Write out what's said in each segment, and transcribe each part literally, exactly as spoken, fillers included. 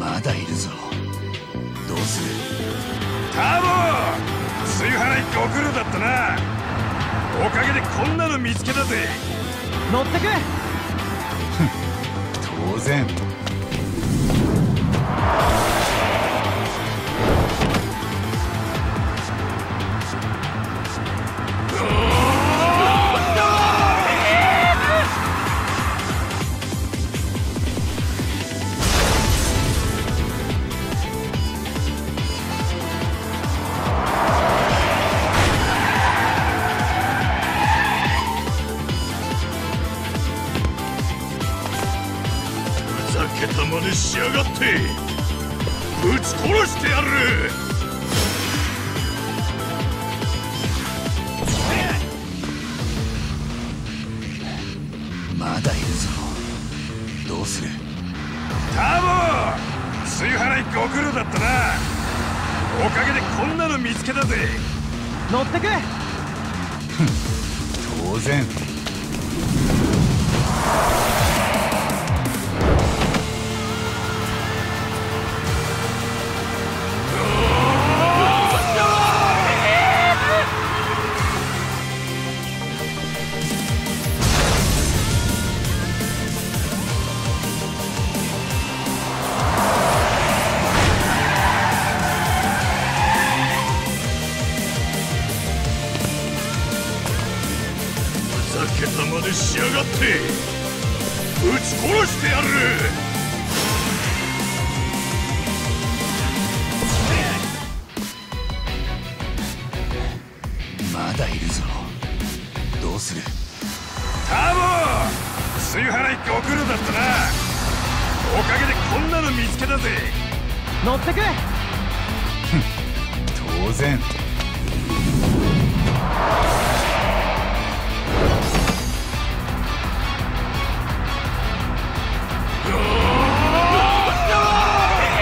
まだいるぞ。どうする？ターボー！炊飯ご苦労だったな。おかげでこんなの見つけたぜ。乗ってく当然。しやがってぶち殺してやる。まだいるぞ。どうする？ターボー！炊飯ご苦労だったな。おかげでこんなの見つけたぜ。乗ってく当然。し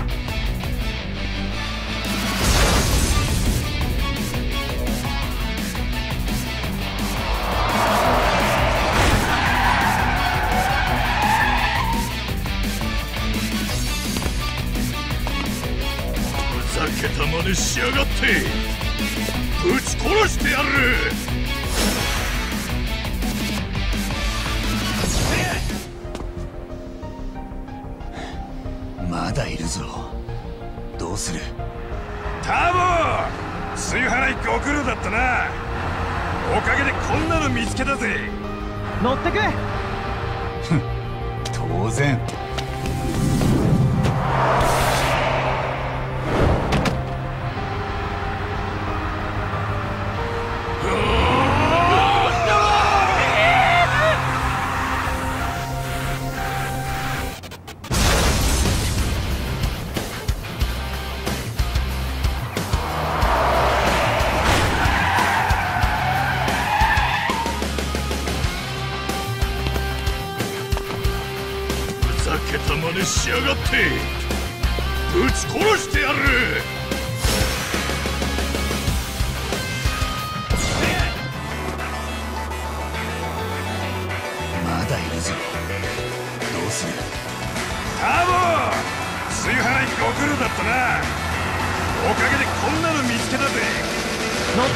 やがってぶち殺してやる。まだいるぞ。どうする？ターボー！炊飯ご苦労だったな。おかげでこんなの見つけたぜ。乗っ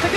てく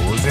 当然。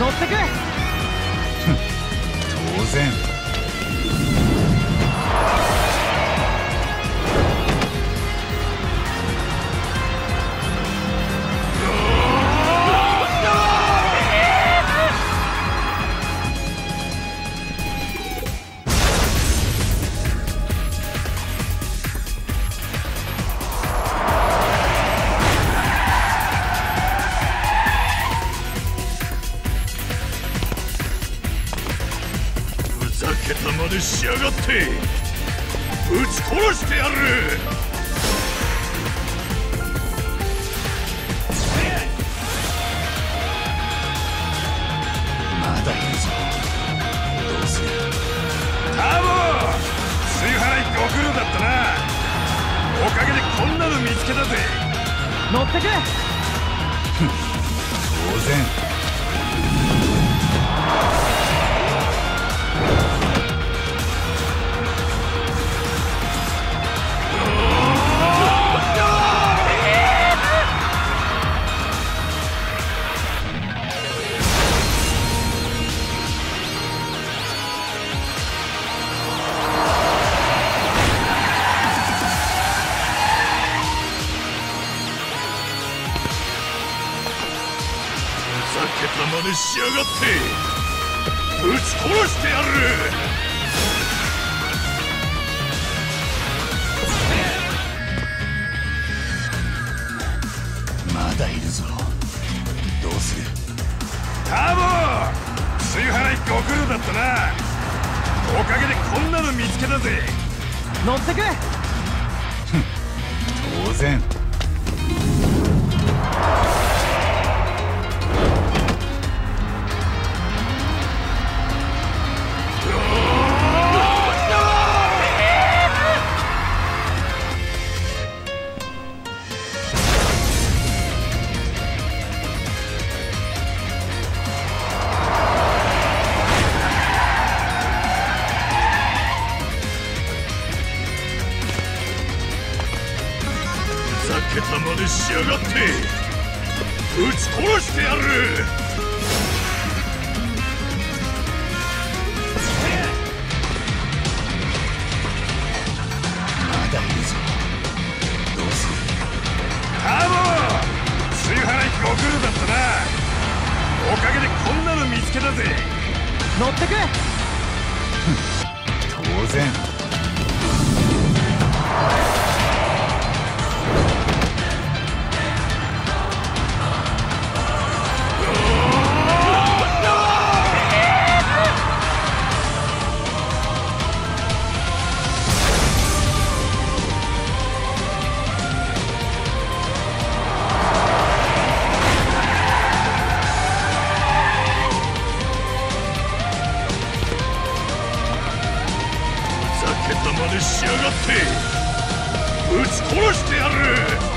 乗ってく。当然。仕上がってぶち殺してやる。まだいるぞ。どうする？ターボ、炊飯ご苦労だったな。おかげでこんなの見つけたぜ。乗ってけ。当然。仕上がってぶち殺してやる。まだいるぞ。どうする？ターボ、炊飯ご苦労だったな。おかげでこんなの見つけたぜ。乗ってく。当然。仕上がってぶち殺してやる。まだいるぞ。どうする？ターボ、炊飯ご苦労だったな。おかげでこんなの見つけたぜ。乗ってく。当然。仕上がってぶち殺してやる。